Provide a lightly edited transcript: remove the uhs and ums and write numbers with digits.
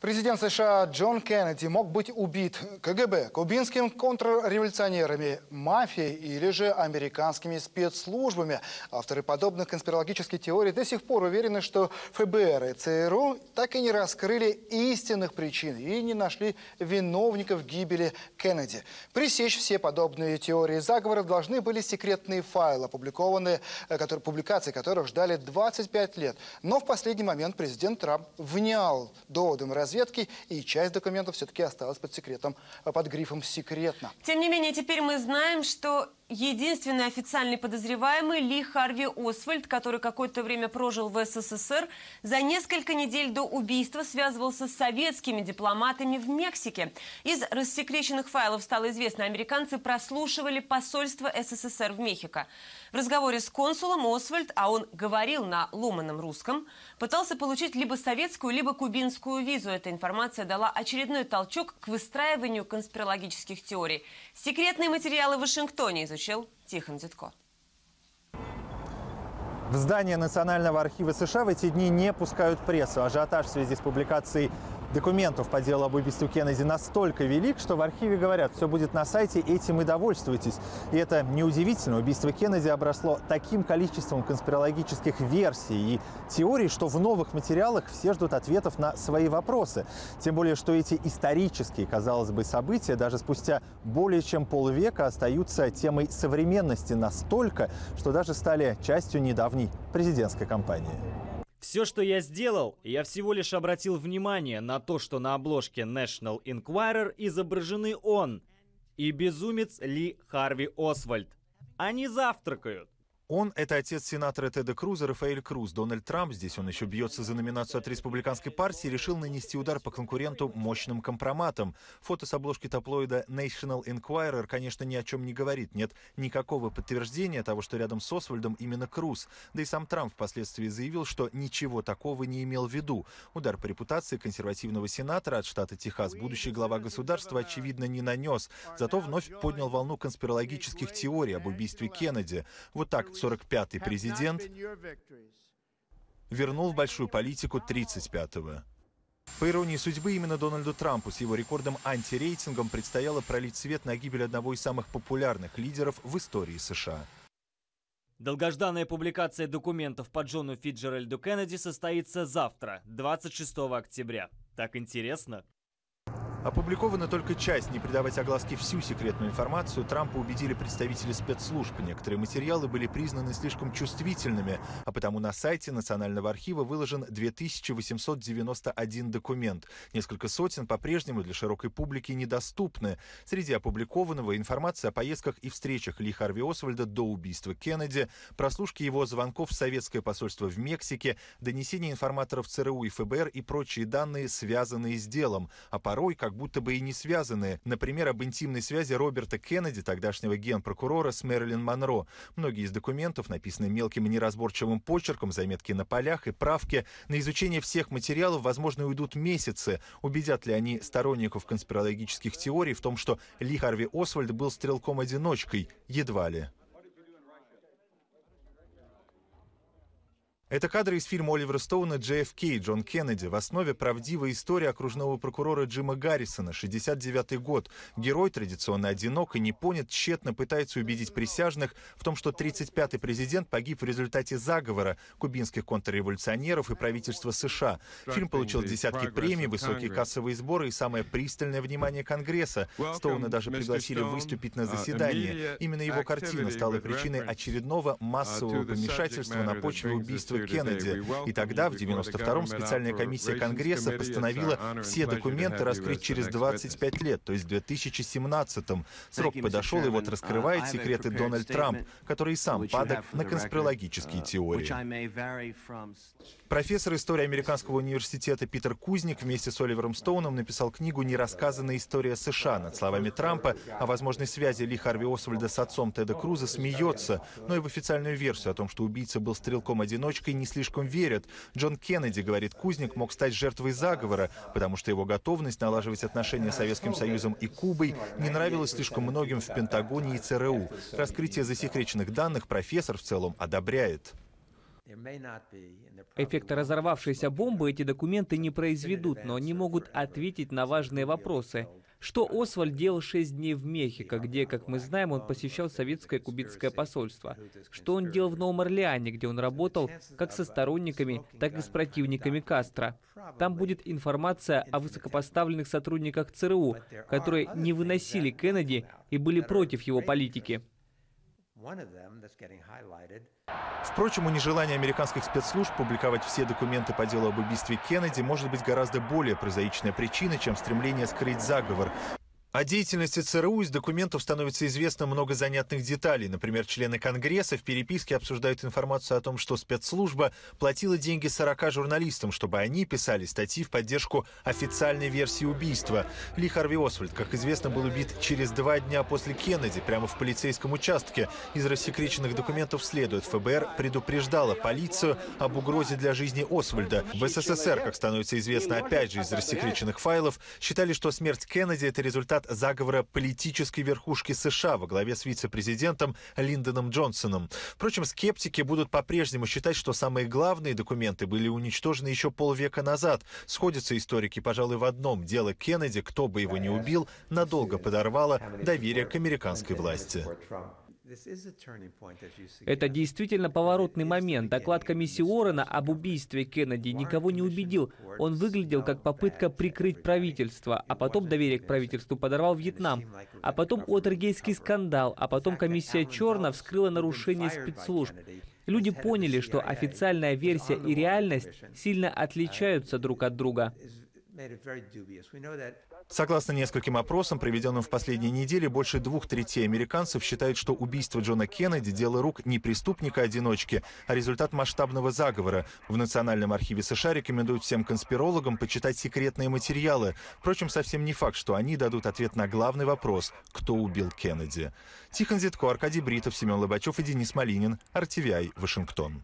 Президент США Джон Кеннеди мог быть убит КГБ, кубинскими контрреволюционерами, мафией или же американскими спецслужбами. Авторы подобных конспирологических теорий до сих пор уверены, что ФБР и ЦРУ так и не раскрыли истинных причин и не нашли виновников гибели Кеннеди. Пресечь все подобные теории заговоров должны были секретные файлы, публикации которых ждали 25 лет. Но в последний момент президент Трамп внял доводом разведки, и часть документов все-таки осталась под грифом «секретно». Тем не менее, теперь мы знаем, что единственный официальный подозреваемый Ли Харви Освальд, который какое-то время прожил в СССР, за несколько недель до убийства связывался с советскими дипломатами в Мексике. Из рассекреченных файлов стало известно, американцы прослушивали посольство СССР в Мехико. В разговоре с консулом Освальд, а он говорил на ломаном русском, пытался получить либо советскую, либо кубинскую визу. Эта информация дала очередной толчок к выстраиванию конспирологических теорий. Секретные материалы в Вашингтоне изучил Тихон Дзядко. В здание Национального архива США в эти дни не пускают прессу. Ажиотаж в связи с публикацией документов по делу об убийстве Кеннеди настолько велик, что в архиве говорят, все будет на сайте, этим и довольствуйтесь. И это неудивительно. Убийство Кеннеди обросло таким количеством конспирологических версий и теорий, что в новых материалах все ждут ответов на свои вопросы. Тем более, что эти исторические, казалось бы, события даже спустя более чем полвека остаются темой современности настолько, что даже стали частью недавней президентской кампании. Все, что я сделал, я всего лишь обратил внимание на то, что на обложке National Inquirer изображены он и безумец Ли Харви Освальд. Они завтракают. Он — это отец сенатора Теда Круза, Рафаэль Круз. Дональд Трамп, здесь он еще бьется за номинацию от республиканской партии, решил нанести удар по конкуренту мощным компроматом. Фото с обложки таблоида National Inquirer, конечно, ни о чем не говорит. Нет никакого подтверждения того, что рядом с Освальдом именно Круз. Да и сам Трамп впоследствии заявил, что ничего такого не имел в виду. Удар по репутации консервативного сенатора от штата Техас будущий глава государства, очевидно, не нанес. Зато вновь поднял волну конспирологических теорий об убийстве Кеннеди. Вот так 45-й президент вернул в большую политику 35-го. По иронии судьбы, именно Дональду Трампу с его рекордным антирейтингом предстояло пролить свет на гибель одного из самых популярных лидеров в истории США. Долгожданная публикация документов по Джону Фицджеральду Кеннеди состоится завтра, 26 октября. Так интересно. Опубликована только часть. Не придавать огласке всю секретную информацию Трампа убедили представители спецслужб. Некоторые материалы были признаны слишком чувствительными, а потому на сайте Национального архива выложен 2891 документ. Несколько сотен по-прежнему для широкой публики недоступны. Среди опубликованного информация о поездках и встречах Ли Харви Освальда до убийства Кеннеди, прослушки его звонков в советское посольство в Мексике, донесения информаторов ЦРУ и ФБР и прочие данные, связанные с делом, а порой, как будто бы и не связанные. Например, об интимной связи Роберта Кеннеди, тогдашнего генпрокурора, с Мэрилин Монро. Многие из документов написаны мелким и неразборчивым почерком, заметки на полях и правки. На изучение всех материалов, возможно, уйдут месяцы. Убедят ли они сторонников конспирологических теорий в том, что Ли Харви Освальд был стрелком-одиночкой? Едва ли. Это кадры из фильма Оливера Стоуна «JFK. Джон Кеннеди». В основе правдивая история окружного прокурора Джима Гаррисона, 69-й год. Герой традиционно одинок и не понят, тщетно пытается убедить присяжных в том, что 35-й президент погиб в результате заговора кубинских контрреволюционеров и правительства США. Фильм получил десятки премий, высокие кассовые сборы и самое пристальное внимание Конгресса. Стоуна даже пригласили выступить на заседании. Именно его картина стала причиной очередного массового помешательства на почве убийства Кеннеди. И тогда, в 1992-м, специальная комиссия Конгресса постановила все документы раскрыть через 25 лет, то есть в 2017-м. Срок подошел, и вот раскрывает секреты Дональд Трамп, который и сам падок на конспирологические теории. Профессор истории Американского университета Питер Кузник вместе с Оливером Стоуном написал книгу «Нерассказанная история США». Над словами Трампа о возможной связи Ли Харви Освальда с отцом Теда Круза смеется, но и в официальную версию о том, что убийца был стрелком-одиночкой, не слишком верят. Джон Кеннеди, говорит Кузник, мог стать жертвой заговора, потому что его готовность налаживать отношения с Советским Союзом и Кубой не нравилась слишком многим в Пентагоне и ЦРУ. Раскрытие засекреченных данных профессор в целом одобряет. Эффекта разорвавшейся бомбы эти документы не произведут, но они могут ответить на важные вопросы. Что Освальд делал 6 дней в Мехико, где, как мы знаем, он посещал советское и кубинское посольство? Что он делал в Новом Орлеане, где он работал как со сторонниками, так и с противниками Кастро? Там будет информация о высокопоставленных сотрудниках ЦРУ, которые не выносили Кеннеди и были против его политики. Впрочем, у нежелания американских спецслужб публиковать все документы по делу об убийстве Кеннеди может быть гораздо более прозаичная причина, чем стремление скрыть заговор. О деятельности ЦРУ из документов становится известно много занятных деталей. Например, члены Конгресса в переписке обсуждают информацию о том, что спецслужба платила деньги 40 журналистам, чтобы они писали статьи в поддержку официальной версии убийства. Ли Харви Освальд, как известно, был убит через 2 дня после Кеннеди, прямо в полицейском участке. Из рассекреченных документов следует, ФБР предупреждало полицию об угрозе для жизни Освальда. В СССР, как становится известно, опять же из рассекреченных файлов, считали, что смерть Кеннеди – это результат заговора политической верхушки США во главе с вице-президентом Линдоном Джонсоном. Впрочем, скептики будут по-прежнему считать, что самые главные документы были уничтожены еще полвека назад. Сходятся историки, пожалуй, в одном. Дело Кеннеди, кто бы его ни убил, надолго подорвало доверие к американской власти. Это действительно поворотный момент. Доклад комиссии Уоррена об убийстве Кеннеди никого не убедил. Он выглядел как попытка прикрыть правительство, а потом доверие к правительству подорвал Вьетнам, а потом Уотергейский скандал, а потом комиссия Чёрна вскрыла нарушение спецслужб. Люди поняли, что официальная версия и реальность сильно отличаются друг от друга. Согласно нескольким опросам, проведенным в последние недели, больше 2/3 американцев считают, что убийство Джона Кеннеди – дело рук не преступника-одиночки, а результат масштабного заговора. В Национальном архиве США рекомендуют всем конспирологам почитать секретные материалы. Впрочем, совсем не факт, что они дадут ответ на главный вопрос – кто убил Кеннеди? Тихон Дзядко, Аркадий Бритов, Семен Лобачев и Денис Малинин. RTVI, Вашингтон.